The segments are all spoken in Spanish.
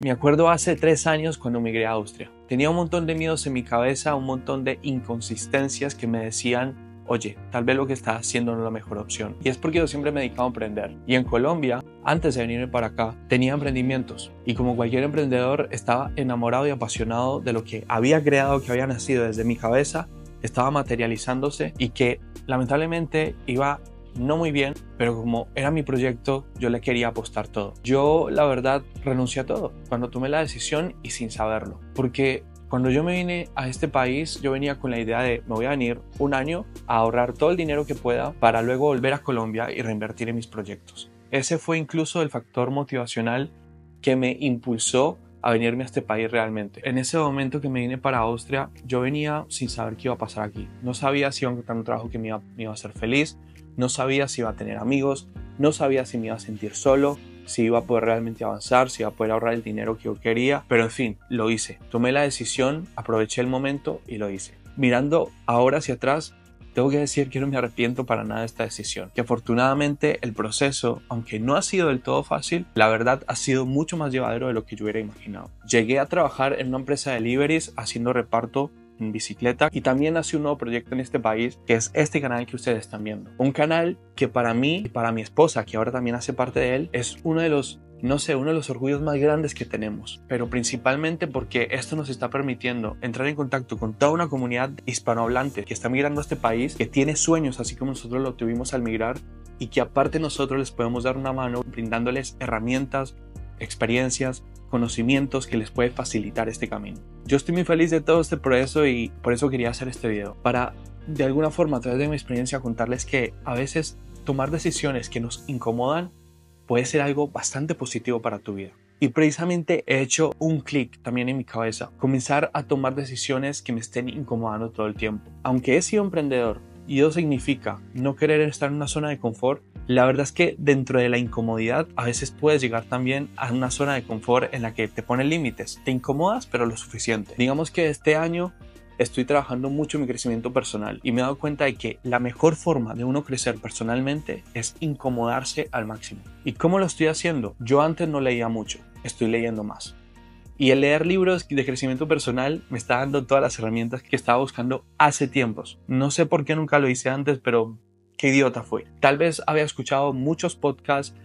Me acuerdo hace 3 años cuando migré a Austria. Tenía un montón de miedos en mi cabeza, un montón de inconsistencias que me decían, oye, tal vez lo que estás haciendo no es la mejor opción. Y es porque yo siempre me he dedicado a emprender. Y en Colombia, antes de venirme para acá, tenía emprendimientos. Y como cualquier emprendedor, estaba enamorado y apasionado de lo que había creado, que había nacido desde mi cabeza, estaba materializándose y que lamentablemente iba no muy bien, pero como era mi proyecto, yo le quería apostar todo. Yo, la verdad, renuncié a todo cuando tomé la decisión y sin saberlo. Porque cuando yo me vine a este país, yo venía con la idea de me voy a venir un año a ahorrar todo el dinero que pueda para luego volver a Colombia y reinvertir en mis proyectos. Ese fue incluso el factor motivacional que me impulsó a venirme a este país realmente. En ese momento que me vine para Austria, yo venía sin saber qué iba a pasar aquí. No sabía si iba a encontrar un trabajo que me iba a hacer feliz. No sabía si iba a tener amigos, no sabía si me iba a sentir solo, si iba a poder realmente avanzar, si iba a poder ahorrar el dinero que yo quería. Pero en fin, lo hice. Tomé la decisión, aproveché el momento y lo hice. Mirando ahora hacia atrás, tengo que decir que no me arrepiento para nada de esta decisión. Que afortunadamente el proceso, aunque no ha sido del todo fácil, la verdad ha sido mucho más llevadero de lo que yo hubiera imaginado. Llegué a trabajar en una empresa de deliveries haciendo reparto en bicicleta y también nace un nuevo proyecto en este país que es este canal que ustedes están viendo. Un canal que para mí y para mi esposa, que ahora también hace parte de él, es uno de los orgullos más grandes que tenemos, pero principalmente porque esto nos está permitiendo entrar en contacto con toda una comunidad hispanohablante que está migrando a este país, que tiene sueños así como nosotros lo tuvimos al migrar y que aparte nosotros les podemos dar una mano brindándoles herramientas, experiencias, conocimientos que les puede facilitar este camino. Yo estoy muy feliz de todo este proceso y por eso quería hacer este video, para de alguna forma a través de mi experiencia contarles que a veces tomar decisiones que nos incomodan puede ser algo bastante positivo para tu vida. Y precisamente he hecho un clic también en mi cabeza, comenzar a tomar decisiones que me estén incomodando todo el tiempo. Aunque he sido emprendedor y eso significa no querer estar en una zona de confort, la verdad es que dentro de la incomodidad a veces puedes llegar también a una zona de confort en la que te ponen límites. Te incomodas, pero lo suficiente. Digamos que este año estoy trabajando mucho en mi crecimiento personal y me he dado cuenta de que la mejor forma de uno crecer personalmente es incomodarse al máximo. ¿Y cómo lo estoy haciendo? Yo antes no leía mucho, estoy leyendo más. Y el leer libros de crecimiento personal me está dando todas las herramientas que estaba buscando hace tiempos. No sé por qué nunca lo hice antes, pero qué idiota fui. Tal vez había escuchado muchos podcasts,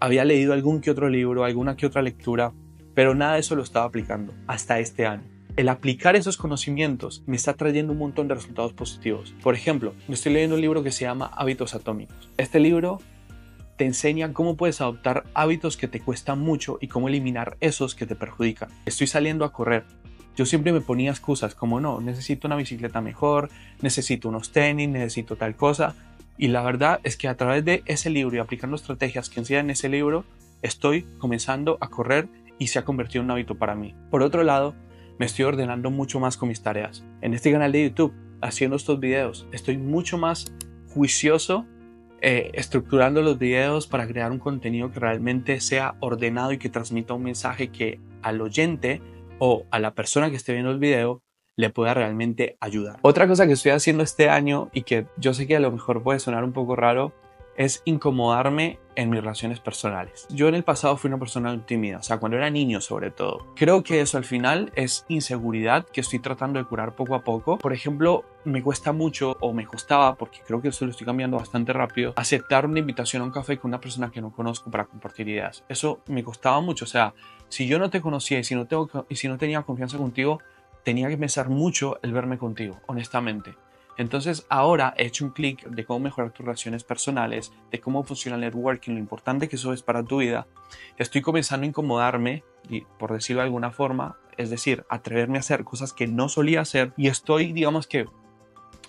había leído algún que otro libro, alguna que otra lectura, pero nada de eso lo estaba aplicando hasta este año. El aplicar esos conocimientos me está trayendo un montón de resultados positivos. Por ejemplo, me estoy leyendo un libro que se llama Hábitos Atómicos. Este libro te enseña cómo puedes adoptar hábitos que te cuestan mucho y cómo eliminar esos que te perjudican. Estoy saliendo a correr. Yo siempre me ponía excusas como no, necesito una bicicleta mejor, necesito unos tenis, necesito tal cosa. Y la verdad es que a través de ese libro y aplicando estrategias que enseñan en ese libro, estoy comenzando a correr y se ha convertido en un hábito para mí. Por otro lado, me estoy ordenando mucho más con mis tareas. En este canal de YouTube, haciendo estos videos, estoy mucho más juicioso estructurando los videos para crear un contenido que realmente sea ordenado y que transmita un mensaje que al oyente o a la persona que esté viendo el video le pueda realmente ayudar. Otra cosa que estoy haciendo este año y que yo sé que a lo mejor puede sonar un poco raro es incomodarme en mis relaciones personales. Yo en el pasado fui una persona tímida, o sea, cuando era niño sobre todo. Creo que eso al final es inseguridad que estoy tratando de curar poco a poco. Por ejemplo, me cuesta mucho, o me costaba, porque creo que eso lo estoy cambiando bastante rápido, aceptar una invitación a un café con una persona que no conozco para compartir ideas. Eso me costaba mucho, o sea, si yo no te conocía y si no tenía confianza contigo, tenía que pensar mucho el verme contigo, honestamente. Entonces ahora he hecho un clic de cómo mejorar tus relaciones personales, de cómo funciona el networking, lo importante que eso es para tu vida. Estoy comenzando a incomodarme, y por decirlo de alguna forma, es decir, atreverme a hacer cosas que no solía hacer y estoy, digamos que,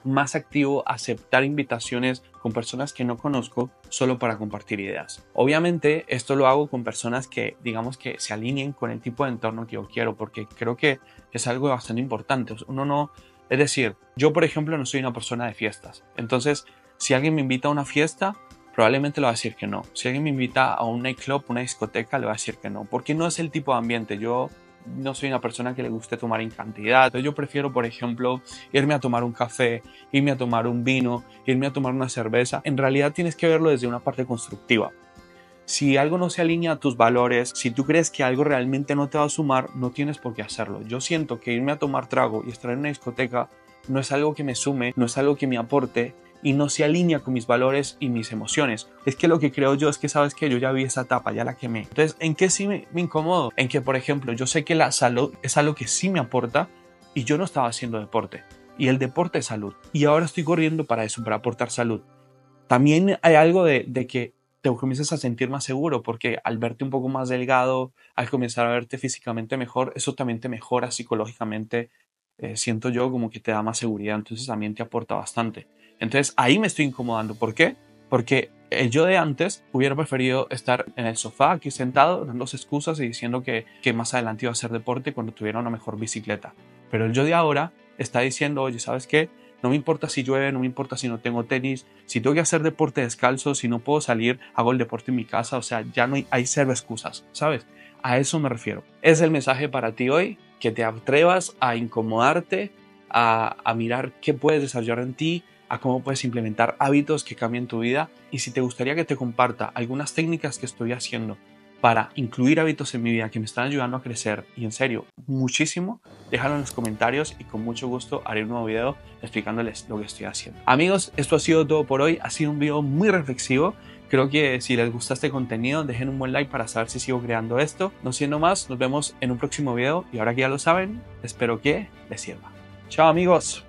más activo a aceptar invitaciones con personas que no conozco solo para compartir ideas. Obviamente esto lo hago con personas que digamos que se alineen con el tipo de entorno que yo quiero porque creo que es algo bastante importante. Uno no, es decir, yo por ejemplo no soy una persona de fiestas, entonces si alguien me invita a una fiesta probablemente le va a decir que no. Si alguien me invita a un nightclub, una discoteca, le va a decir que no, porque no es el tipo de ambiente. Yo no soy una persona que le guste tomar en cantidad. Entonces yo prefiero, por ejemplo, irme a tomar un café, irme a tomar un vino, irme a tomar una cerveza. En realidad tienes que verlo desde una parte constructiva. Si algo no se alinea a tus valores, si tú crees que algo realmente no te va a sumar, no tienes por qué hacerlo. Yo siento que irme a tomar trago y estar en una discoteca no es algo que me sume, no es algo que me aporte y no se alinea con mis valores y mis emociones. Es que lo que creo yo es que, sabes que yo ya vi esa etapa, ya la quemé. Entonces, ¿en qué sí me incomodo? En que, por ejemplo, yo sé que la salud es algo que sí me aporta y yo no estaba haciendo deporte. Y el deporte es salud. Y ahora estoy corriendo para eso, para aportar salud. También hay algo de que te comienzas a sentir más seguro, porque al verte un poco más delgado, al comenzar a verte físicamente mejor, eso también te mejora psicológicamente. Siento yo como que te da más seguridad, entonces también te aporta bastante. Entonces ahí me estoy incomodando. ¿Por qué? Porque el yo de antes hubiera preferido estar en el sofá aquí sentado dando excusas y diciendo que más adelante iba a hacer deporte cuando tuviera una mejor bicicleta. Pero el yo de ahora está diciendo, oye, ¿sabes qué? No me importa si llueve, no me importa si no tengo tenis, si tengo que hacer deporte descalzo, si no puedo salir, hago el deporte en mi casa. O sea, ya no hay cero excusas, ¿sabes? A eso me refiero. Es el mensaje para ti hoy, que te atrevas a incomodarte, a mirar qué puedes desarrollar en ti, a cómo puedes implementar hábitos que cambien tu vida. Y si te gustaría que te comparta algunas técnicas que estoy haciendo para incluir hábitos en mi vida que me están ayudando a crecer, y en serio, muchísimo, déjalo en los comentarios y con mucho gusto haré un nuevo video explicándoles lo que estoy haciendo. Amigos, esto ha sido todo por hoy. Ha sido un video muy reflexivo. Creo que si les gusta este contenido, dejen un buen like para saber si sigo creando esto. No siendo más, nos vemos en un próximo video y ahora que ya lo saben, espero que les sirva. ¡Chao, amigos!